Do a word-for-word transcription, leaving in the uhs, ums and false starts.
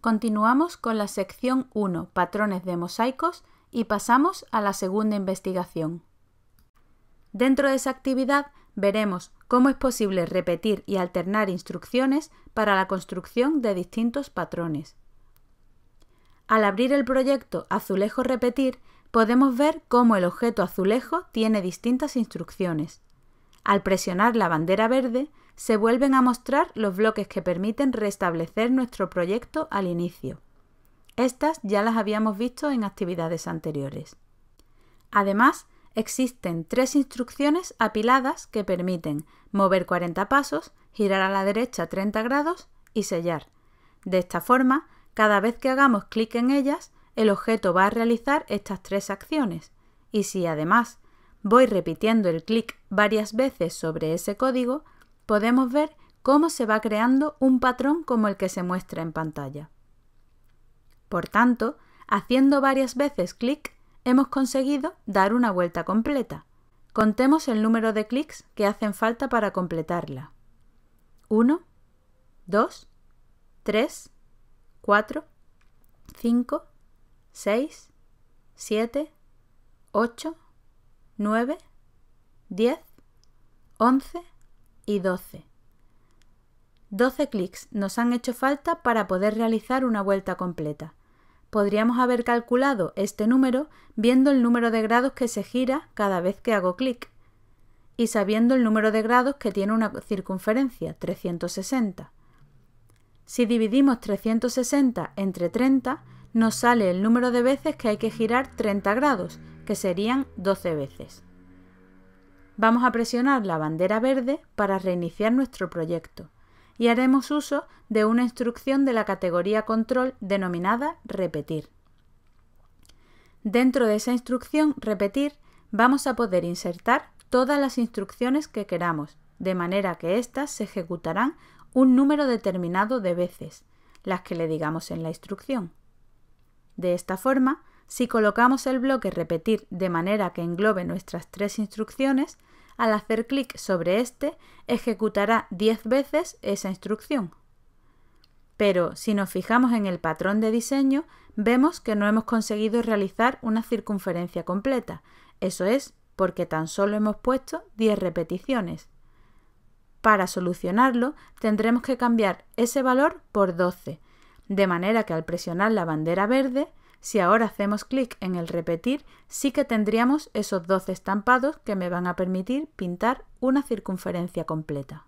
Continuamos con la sección uno, patrones de mosaicos, y pasamos a la segunda investigación. Dentro de esa actividad veremos cómo es posible repetir y alternar instrucciones para la construcción de distintos patrones. Al abrir el proyecto Azulejo Repetir, podemos ver cómo el objeto azulejo tiene distintas instrucciones. Al presionar la bandera verde, se vuelven a mostrar los bloques que permiten restablecer nuestro proyecto al inicio. Estas ya las habíamos visto en actividades anteriores. Además, existen tres instrucciones apiladas que permiten mover cuarenta pasos, girar a la derecha treinta grados y sellar. De esta forma, cada vez que hagamos clic en ellas, el objeto va a realizar estas tres acciones. Y si además voy repitiendo el clic varias veces sobre ese código, podemos ver cómo se va creando un patrón como el que se muestra en pantalla. Por tanto, haciendo varias veces clic, hemos conseguido dar una vuelta completa. Contemos el número de clics que hacen falta para completarla. uno, dos, tres, cuatro, cinco, seis, siete, ocho, nueve, diez, once y doce. doce clics nos han hecho falta para poder realizar una vuelta completa. Podríamos haber calculado este número viendo el número de grados que se gira cada vez que hago clic y sabiendo el número de grados que tiene una circunferencia, trescientos sesenta. Si dividimos trescientos sesenta entre treinta, nos sale el número de veces que hay que girar treinta grados, que serían doce veces. Vamos a presionar la bandera verde para reiniciar nuestro proyecto y haremos uso de una instrucción de la categoría control denominada repetir. Dentro de esa instrucción repetir vamos a poder insertar todas las instrucciones que queramos, de manera que éstas se ejecutarán un número determinado de veces, las que le digamos en la instrucción. De esta forma, si colocamos el bloque repetir de manera que englobe nuestras tres instrucciones, al hacer clic sobre este, ejecutará diez veces esa instrucción. Pero si nos fijamos en el patrón de diseño, vemos que no hemos conseguido realizar una circunferencia completa. Eso es porque tan solo hemos puesto diez repeticiones. Para solucionarlo, tendremos que cambiar ese valor por doce, de manera que al presionar la bandera verde, si ahora hacemos clic en el repetir, sí que tendríamos esos doce estampados que me van a permitir pintar una circunferencia completa.